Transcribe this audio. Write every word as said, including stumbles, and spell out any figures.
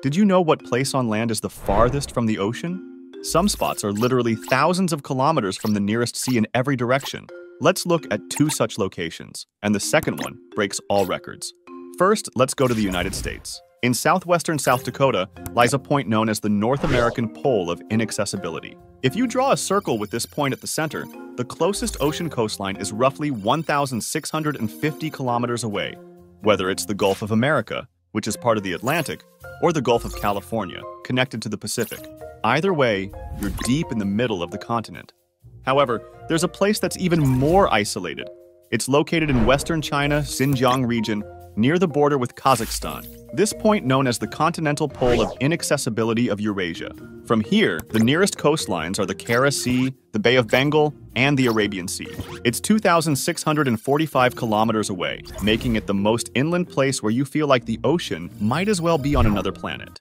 Did you know what place on land is the farthest from the ocean? Some spots are literally thousands of kilometers from the nearest sea in every direction. Let's look at two such locations, and the second one breaks all records. First, let's go to the United States. In southwestern South Dakota lies a point known as the North American Pole of Inaccessibility. If you draw a circle with this point at the center, the closest ocean coastline is roughly one thousand six hundred fifty kilometers away, whether it's the Gulf of America, which is part of the Atlantic, or the Gulf of California, connected to the Pacific. Either way, you're deep in the middle of the continent. However, there's a place that's even more isolated. It's located in western China, Xinjiang region, near the border with Kazakhstan. This point known as the continental pole of inaccessibility of Eurasia. From here, the nearest coastlines are the Kara Sea, the Bay of Bengal, and the Arabian Sea. It's two thousand six hundred forty-five kilometers away, making it the most inland place where you feel like the ocean might as well be on another planet.